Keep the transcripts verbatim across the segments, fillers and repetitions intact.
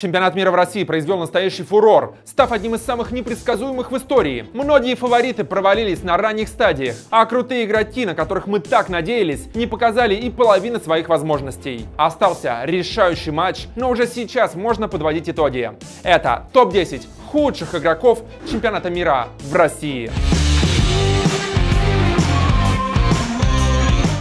Чемпионат мира в России произвел настоящий фурор, став одним из самых непредсказуемых в истории. Многие фавориты провалились на ранних стадиях, а крутые игроки, на которых мы так надеялись, не показали и половины своих возможностей. Остался решающий матч, но уже сейчас можно подводить итоги. Это топ десять худших игроков чемпионата мира в России.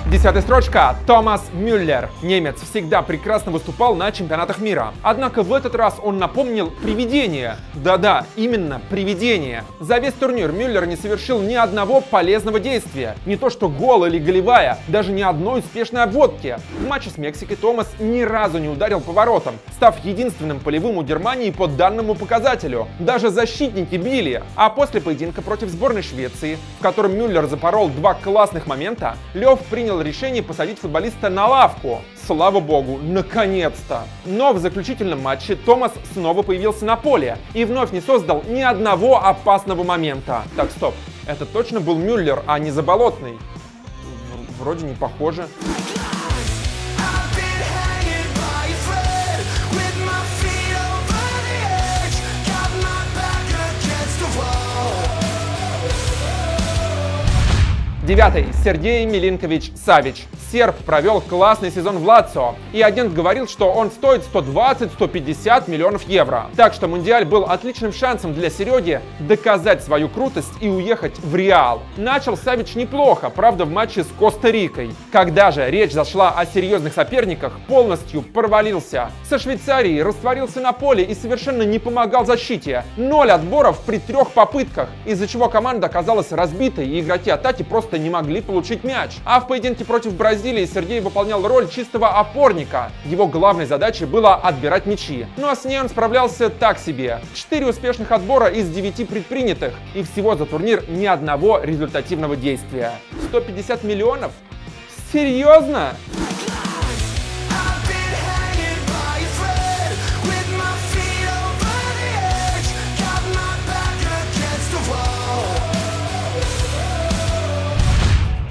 Десятая строчка. Томас Мюллер. Немец всегда прекрасно выступал на чемпионатах мира. Однако в этот раз он напомнил привидение. Да-да, именно привидение. За весь турнир Мюллер не совершил ни одного полезного действия. Не то что гол или голевая, даже ни одной успешной обводки. В матче с Мексикой Томас ни разу не ударил по воротам, став единственным полевым у Германии по данному показателю. Даже защитники били. А после поединка против сборной Швеции, в котором Мюллер запорол два классных момента, Лёв принял решение посадить футболиста на лавку. Слава богу, наконец-то! Но в заключительном матче Томас снова появился на поле и вновь не создал ни одного опасного момента. Так, стоп, это точно был Мюллер, а не Заболотный? Вроде не похоже. Девятый. Сергей Милинкович-Савич. Серб провел классный сезон в Лацио, и агент говорил, что он стоит сто двадцать — сто пятьдесят миллионов евро. Так что Мундиаль был отличным шансом для Сереги доказать свою крутость и уехать в Реал. Начал Савич неплохо, правда, в матче с Коста-Рикой. Когда же речь зашла о серьезных соперниках, полностью провалился. Со Швейцарией растворился на поле и совершенно не помогал защите. Ноль отборов при трех попытках, из-за чего команда оказалась разбитой, и игроки атаки просто не могли получить мяч. А в поединке против Бразилии Сергей выполнял роль чистого опорника. Его главной задачей было отбирать мячи. Ну а с ней он справлялся так себе. Четыре успешных отбора из девяти предпринятых. И всего за турнир ни одного результативного действия. сто пятьдесят миллионов? Серьезно?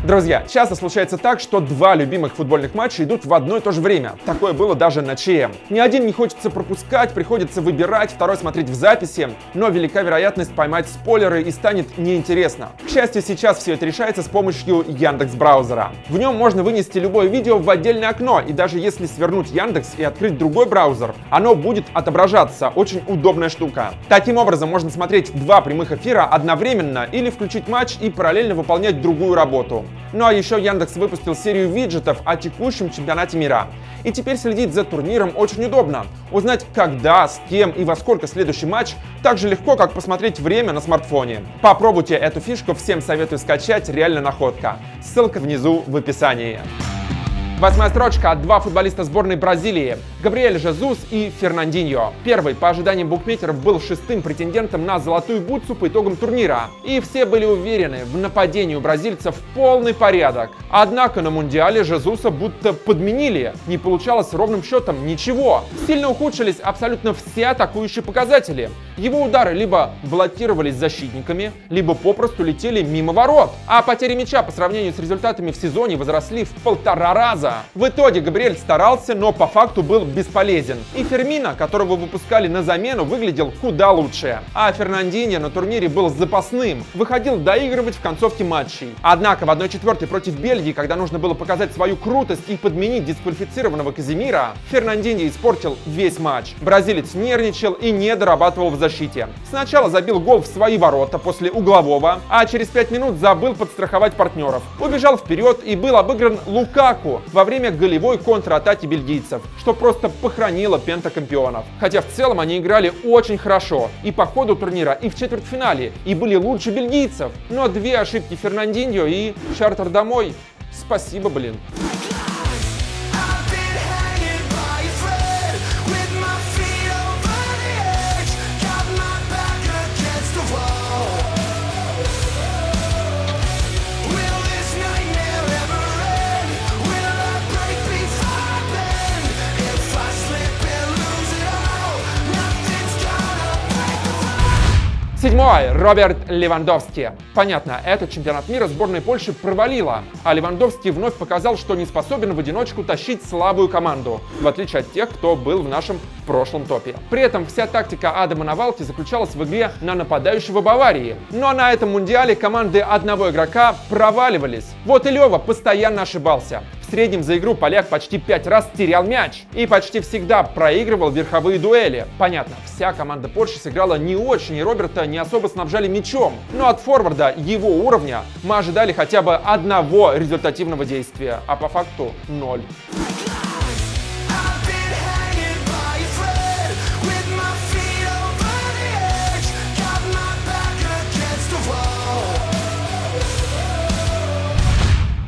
Друзья, часто случается так, что два любимых футбольных матча идут в одно и то же время. Такое было даже на ЧМ. Ни один не хочется пропускать, приходится выбирать, второй смотреть в записи, но велика вероятность поймать спойлеры и станет неинтересно. К счастью, сейчас все это решается с помощью Яндекс-браузера. В нем можно вынести любое видео в отдельное окно, и даже если свернуть Яндекс и открыть другой браузер, оно будет отображаться. Очень удобная штука. Таким образом, можно смотреть два прямых эфира одновременно или включить матч и параллельно выполнять другую работу. Ну а еще Яндекс выпустил серию виджетов о текущем чемпионате мира. И теперь следить за турниром очень удобно. Узнать, когда, с кем и во сколько следующий матч так же легко, как посмотреть время на смартфоне. Попробуйте эту фишку, всем советую скачать, реально находка. Ссылка внизу в описании. Восьмая строчка. Два футболиста сборной Бразилии. Габриэль Жезус и Фернандиньо. Первый, по ожиданиям букмекеров, был шестым претендентом на золотую бутсу по итогам турнира. И все были уверены, в нападении у бразильцев полный порядок. Однако на Мундиале Жезуса будто подменили. Не получалось ровным счетом ничего. Сильно ухудшились абсолютно все атакующие показатели. Его удары либо блокировались защитниками, либо попросту летели мимо ворот. А потери мяча по сравнению с результатами в сезоне возросли в полтора раза. В итоге Габриэль старался, но по факту был бесполезен. И Фермина, которого выпускали на замену, выглядел куда лучше. А Фернандиньо на турнире был запасным, выходил доигрывать в концовке матчей. Однако в одной четвертой против Бельгии, когда нужно было показать свою крутость и подменить дисквалифицированного Казимира, Фернандиньо испортил весь матч. Бразилец нервничал и не дорабатывал в защите. Сначала забил гол в свои ворота после углового, а через пять минут забыл подстраховать партнеров. Убежал вперед и был обыгран Лукаку во время голевой контратаки бельгийцев, что просто похоронило пентакомпионов. Хотя в целом они играли очень хорошо и по ходу турнира, и в четвертьфинале, и были лучше бельгийцев. Но две ошибки Фернандиньо и чартер домой. Спасибо, блин. Седьмой. Роберт Левандовский. Понятно, этот чемпионат мира сборная Польши провалила, а Левандовский вновь показал, что не способен в одиночку тащить слабую команду, в отличие от тех, кто был в нашем прошлом топе. При этом вся тактика Адама Навалки заключалась в игре на нападающего Баварии. Но на этом мундиале команды одного игрока проваливались. Вот и Лёва постоянно ошибался. В среднем за игру поляк почти пять раз терял мяч и почти всегда проигрывал верховые дуэли. Понятно, вся команда Польши сыграла не очень, и Роберта не особо снабжали мячом. Но от форварда его уровня мы ожидали хотя бы одного результативного действия, а по факту ноль.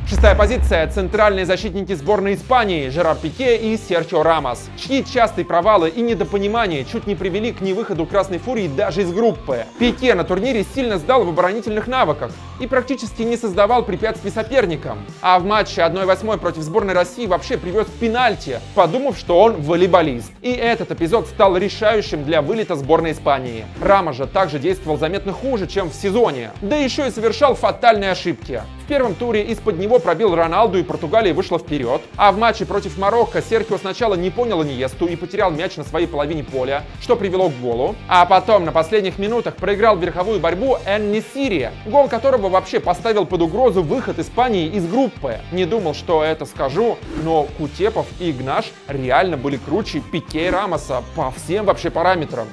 Шестая позиция. Центральные защитники сборной Испании Жерар Пике и Серхио Рамос, чьи частые провалы и недопонимания чуть не привели к невыходу Красной Фурии даже из группы. Пике на турнире сильно сдал в оборонительных навыках и практически не создавал препятствий соперникам. А в матче один восемь против сборной России вообще привез пенальти, подумав, что он волейболист. И этот эпизод стал решающим для вылета сборной Испании. Рамос же также действовал заметно хуже, чем в сезоне. Да еще и совершал фатальные ошибки. В первом туре из-под него пробил Роналду, и Португалия вышла вперед. А в матче против Марокко Серхио сначала не понял Иньесту и потерял мяч на своей половине поля, что привело к голу. А потом на последних минутах проиграл верховую борьбу Эн-Несири, гол которого вообще поставил под угрозу выход Испании из группы. Не думал, что это скажу, но Кутепов и Игнаш реально были круче Пике и Рамоса по всем вообще параметрам.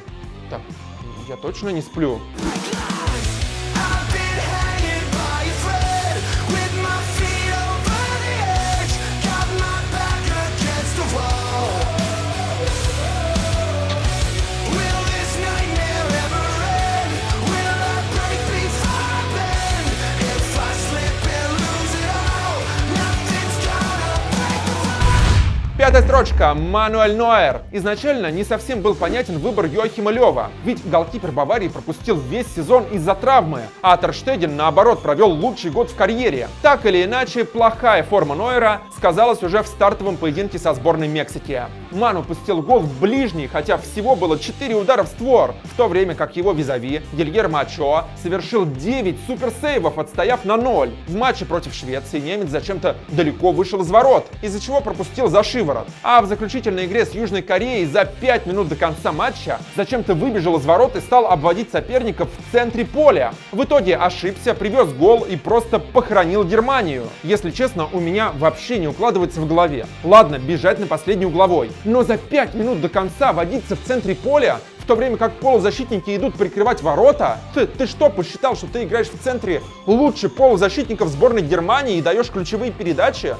Так, я точно не сплю. Пятая строчка. Мануэль Нойер. Изначально не совсем был понятен выбор Йохима Лёва, ведь голкипер Баварии пропустил весь сезон из-за травмы, а Терштеген, наоборот, провел лучший год в карьере. Так или иначе, плохая форма Нойера сказалась уже в стартовом поединке со сборной Мексики. Ман упустил гол в ближний, хотя всего было четыре удара в створ, в то время как его визави Гильермо Очоа совершил девять суперсейвов, отстояв на ноль. В матче против Швеции немец зачем-то далеко вышел из ворот, из-за чего пропустил за шиворот. А в заключительной игре с Южной Кореей за пять минут до конца матча зачем-то выбежал из ворот и стал обводить соперников в центре поля. В итоге ошибся, привез гол и просто похоронил Германию. Если честно, у меня вообще не укладывается в голове. Ладно, бежать на последний угловой, но за пять минут до конца водиться в центре поля, в то время как полузащитники идут прикрывать ворота? Ты, ты что, посчитал, что ты играешь в центре лучше полузащитников сборной Германии и даешь ключевые передачи?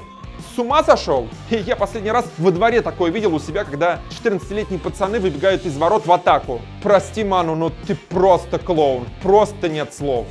С ума сошел? Я последний раз во дворе такое видел у себя, когда четырнадцатилетние пацаны выбегают из ворот в атаку. Прости, Ману, но ты просто клоун. Просто нет слов.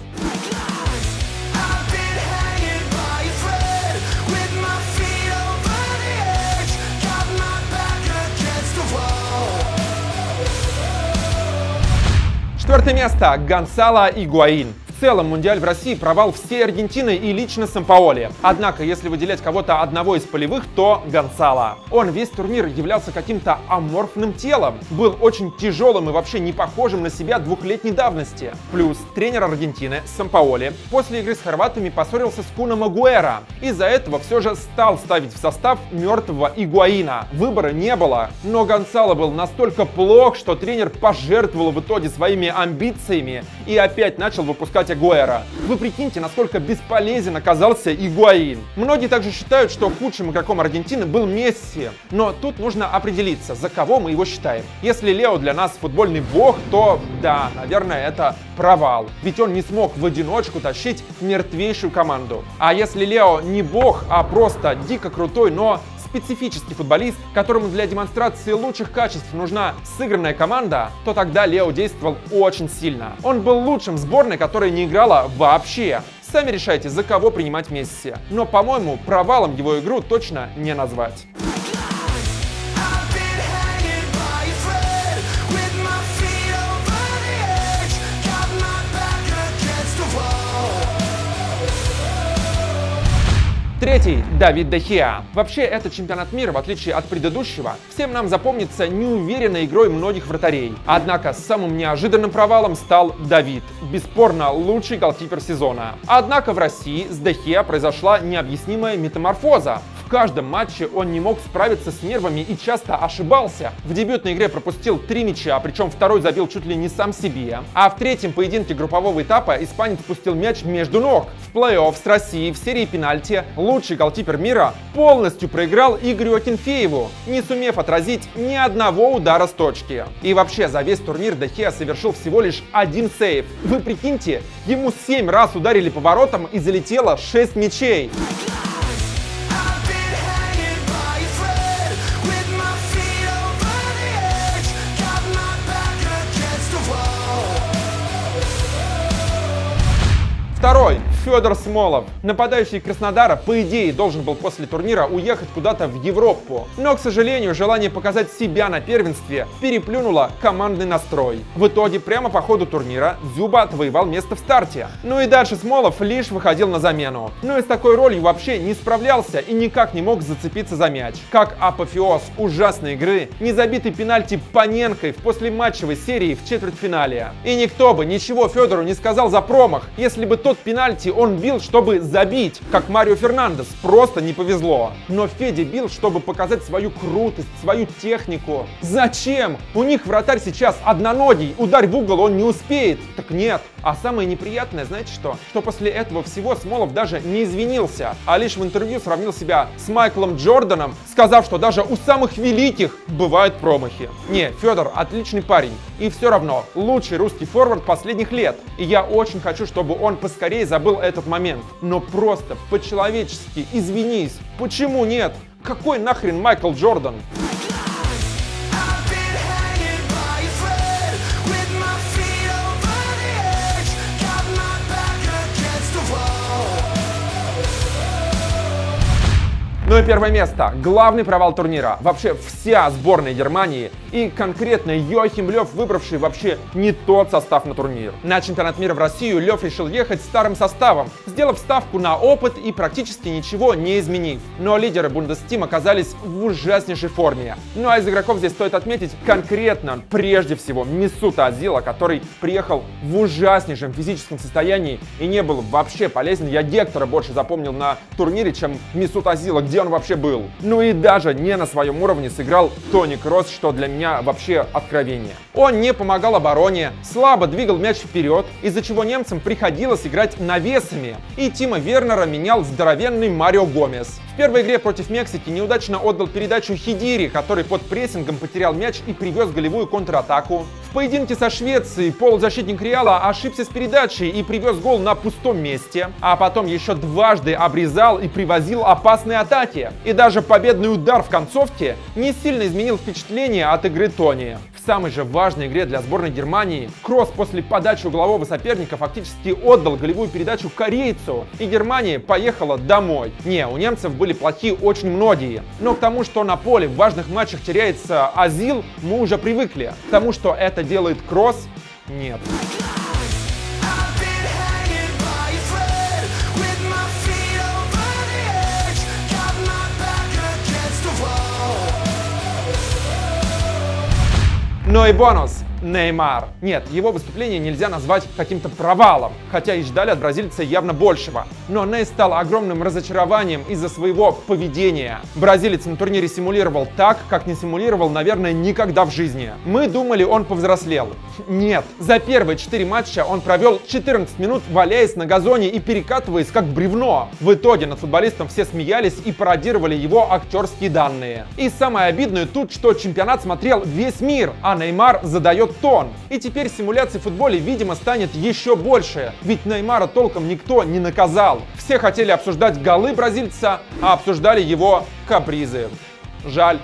Четвертое место. Гонсало Игуаин. В целом, Мундиаль в России провал всей Аргентины и лично Сампаоли. Однако, если выделять кого-то одного из полевых, то Гонсало. Он весь турнир являлся каким-то аморфным телом, был очень тяжелым и вообще не похожим на себя двухлетней давности. Плюс тренер Аргентины Сампаоли после игры с хорватами поссорился с Куном Агуэро. Из-за этого все же стал ставить в состав мертвого Игуаина. Выбора не было, но Гонсало был настолько плох, что тренер пожертвовал в итоге своими амбициями и опять начал выпускать Агуэро. Вы прикиньте, насколько бесполезен оказался Игуаин. Многие также считают, что худшим игроком Аргентины был Месси. Но тут нужно определиться, за кого мы его считаем. Если Лео для нас футбольный бог, то да, наверное, это провал. Ведь он не смог в одиночку тащить мертвейшую команду. А если Лео не бог, а просто дико крутой, но специфический футболист, которому для демонстрации лучших качеств нужна сыгранная команда, то тогда Лео действовал очень сильно. Он был лучшим в сборной, которая не играла вообще. Сами решайте, за кого принимать Месси. Но, по-моему, провалом его игру точно не назвать. Третий – Давид Де Хеа. Вообще, этот чемпионат мира, в отличие от предыдущего, всем нам запомнится неуверенной игрой многих вратарей. Однако самым неожиданным провалом стал Давид. Бесспорно, лучший голкипер сезона. Однако в России с Де Хеа произошла необъяснимая метаморфоза. В каждом матче он не мог справиться с нервами и часто ошибался. В дебютной игре пропустил три мяча, причем второй забил чуть ли не сам себе. А в третьем поединке группового этапа испанец пустил мяч между ног. В плей-офф с Россией в серии пенальти лучший голкипер мира полностью проиграл Игорю Акинфееву, не сумев отразить ни одного удара с точки. И вообще, за весь турнир Де Хеа совершил всего лишь один сейв. Вы прикиньте, ему семь раз ударили по воротам и залетело шесть мячей. Второй. Федор Смолов. Нападающий Краснодара, по идее, должен был после турнира уехать куда-то в Европу. Но, к сожалению, желание показать себя на первенстве переплюнуло командный настрой. В итоге, прямо по ходу турнира, Дзюба отвоевал место в старте. Ну и дальше Смолов лишь выходил на замену. Но и с такой ролью вообще не справлялся и никак не мог зацепиться за мяч. Как апофеоз ужасной игры, незабитый пенальти Паненкой в послематчевой серии в четвертьфинале. И никто бы ничего Федору не сказал за промах, если бы тот пенальти он бил, чтобы забить, как Марио Фернандес, просто не повезло. Но Феде бил, чтобы показать свою крутость, свою технику. Зачем? У них вратарь сейчас одноногий, ударь в угол он не успеет. Так нет. А самое неприятное, знаете что? Что после этого всего Смолов даже не извинился, а лишь в интервью сравнил себя с Майклом Джорданом, сказав, что даже у самых великих бывают промахи. Не, Федор отличный парень. И все равно, лучший русский форвард последних лет. И я очень хочу, чтобы он поскорее Скорее забыл этот момент. Но просто по-человечески извинись. Почему нет? Какой нахрен Майкл Джордан? Ну и первое место. Главный провал турнира. Вообще вся сборная Германии и конкретно Йохим Лёв, выбравший вообще не тот состав на турнир. На чемпионат мира в Россию Лёв решил ехать старым составом, сделав ставку на опыт и практически ничего не изменив. Но лидеры Бундестим оказались в ужаснейшей форме. Ну а из игроков здесь стоит отметить конкретно, прежде всего, Месута Озила, который приехал в ужаснейшем физическом состоянии и не был вообще полезен. Я Гектора больше запомнил на турнире, чем Месут Озила, где он вообще был. Ну и даже не на своем уровне сыграл Тони Кросс, что для меня вообще откровение. Он не помогал обороне, слабо двигал мяч вперед, из-за чего немцам приходилось играть навесами. И Тима Вернера менял здоровенный Марио Гомес. В первой игре против Мексики неудачно отдал передачу Хидири, который под прессингом потерял мяч и привез голевую контратаку. В поединке со Швецией полузащитник Реала ошибся с передачей и привез гол на пустом месте. А потом еще дважды обрезал и привозил опасные атаки. И даже победный удар в концовке не сильно изменил впечатление от игры Тони. В самой же важной игре для сборной Германии Кросс после подачи углового соперника фактически отдал голевую передачу корейцу, и Германия поехала домой. Не, у немцев были плохие очень многие. Но к тому, что на поле в важных матчах теряется Озил, мы уже привыкли. К тому, что это делает Кросс, нет. Ну и бонус. Неймар. Нет, его выступление нельзя назвать каким-то провалом, хотя и ждали от бразильца явно большего. Но Ней стал огромным разочарованием из-за своего поведения. Бразилец на турнире симулировал так, как не симулировал, наверное, никогда в жизни. Мы думали, он повзрослел. Нет. За первые четыре матча он провел четырнадцать минут, валяясь на газоне и перекатываясь как бревно. В итоге над футболистом все смеялись и пародировали его актерские данные. И самое обидное тут, что чемпионат смотрел весь мир, а Неймар задает тон. И теперь симуляций в футболе, видимо, станет еще больше, ведь Неймара толком никто не наказал. Все хотели обсуждать голы бразильца, а обсуждали его капризы. Жаль.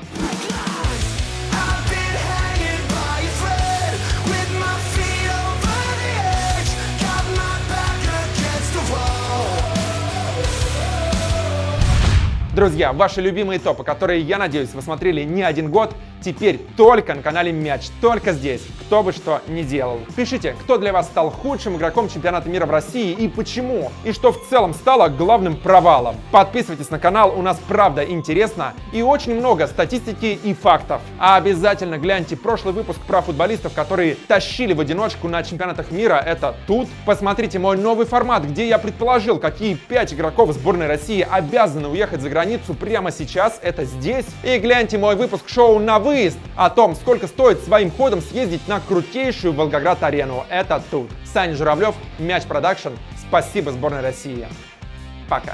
Друзья, ваши любимые топы, которые, я надеюсь, вы смотрели не один год, Теперь только на канале Мяч, только здесь, кто бы что ни делал. Пишите, кто для вас стал худшим игроком чемпионата мира в России и почему, и что в целом стало главным провалом. Подписывайтесь на канал, у нас правда интересно и очень много статистики и фактов. А обязательно гляньте прошлый выпуск про футболистов, которые тащили в одиночку на чемпионатах мира, это тут. Посмотрите мой новый формат, где я предположил, какие пять игроков сборной России обязаны уехать за границу прямо сейчас, это здесь. И гляньте мой выпуск шоу «На выезд» о том, сколько стоит своим ходом съездить на крутейшую Волгоград-арену, это тут. Саня Журавлев, Мяч Продакшн, спасибо сборной России. Пока.